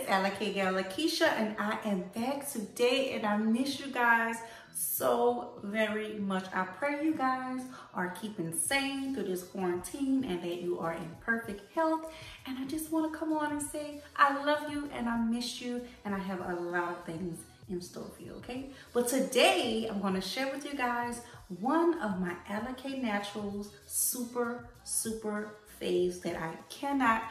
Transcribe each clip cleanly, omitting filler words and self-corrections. it's Alikay Keisha, and I am back today, and I miss you guys so very much. I pray you guys are keeping sane through this quarantine and that you are in perfect health. And I just want to come on and say I love you and I miss you, and I have a lot of things in store for you, okay? But today I'm going to share with you guys one of my Alikay Naturals super faves that I cannot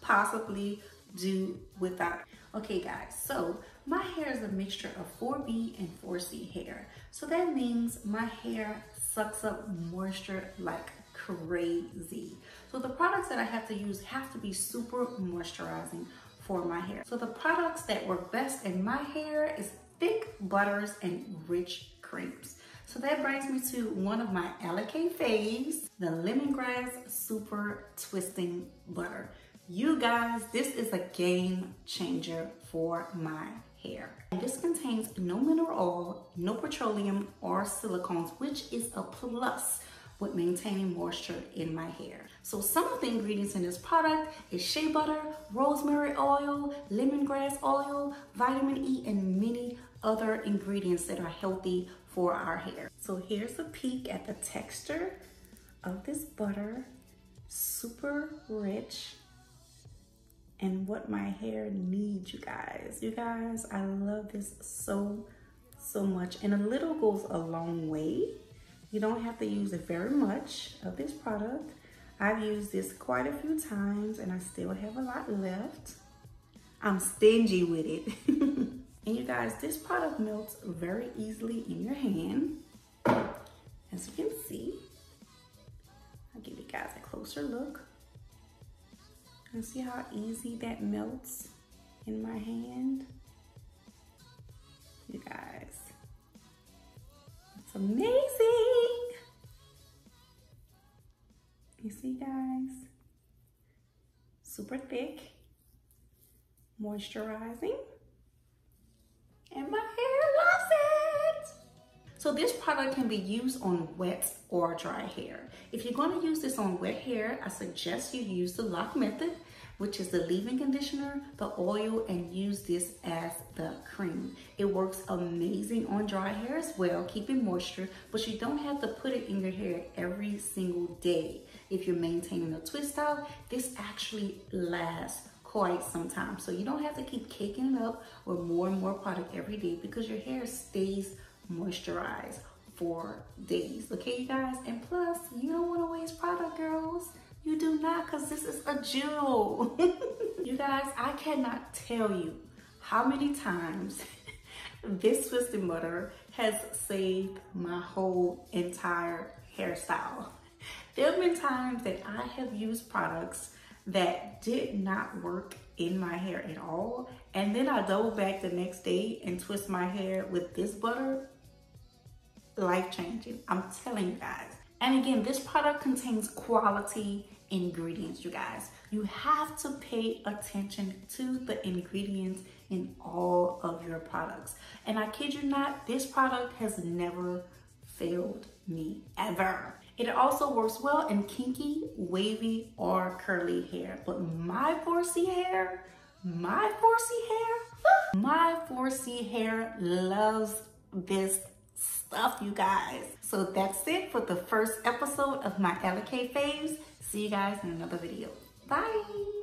possibly do without. Okay guys, so my hair is a mixture of 4B and 4C hair. So that means my hair sucks up moisture like crazy. So the products that I have to use have to be super moisturizing for my hair. So the products that work best in my hair is thick butters and rich creams. So that brings me to one of my Alikay faves, the Lemongrass Super Twisting Butter. You guys, this is a game changer for my hair. And this contains no mineral oil, no petroleum or silicones, which is a plus with maintaining moisture in my hair. So some of the ingredients in this product is shea butter, rosemary oil, lemongrass oil, vitamin E, and many other ingredients that are healthy for our hair. So here's a peek at the texture of this butter, super rich, and what my hair needs, you guys. You guys, I love this so much, and a little goes a long way. You don't have to use it very much of this product. I've used this quite a few times and I still have a lot left. I'm stingy with it. And you guys, this product melts very easily in your hand. As you can see, I'll give you guys a closer look. And see how easy that melts in my hand? You guys, it's amazing. You see guys, super thick, moisturizing, and my hair loves it. So this product can be used on wet or dry hair. If you're going to use this on wet hair, I suggest you use the lock method, which is the leave-in conditioner, the oil, and use this as the cream. It works amazing on dry hair as well, keeping moisture, but you don't have to put it in your hair every single day. If you're maintaining a twist style, this actually lasts quite some time. So you don't have to keep caking it up with more and more product every day because your hair stays moisturized for days, okay you guys? And plus, you don't want to waste product, girls. You do not, because this is a jewel. You guys, I cannot tell you how many times this twisting butter has saved my whole entire hairstyle. There have been times that I have used products that did not work in my hair at all, and then I double back the next day and twist my hair with this butter. Life-changing, I'm telling you guys. And again, this product contains quality ingredients, you guys. You have to pay attention to the ingredients in all of your products. And I kid you not, this product has never failed me, ever. It also works well in kinky, wavy, or curly hair. But my 4C hair, my 4C hair loves this stuff, you guys. So that's it for the first episode of my Alikay faves. See you guys in another video. Bye.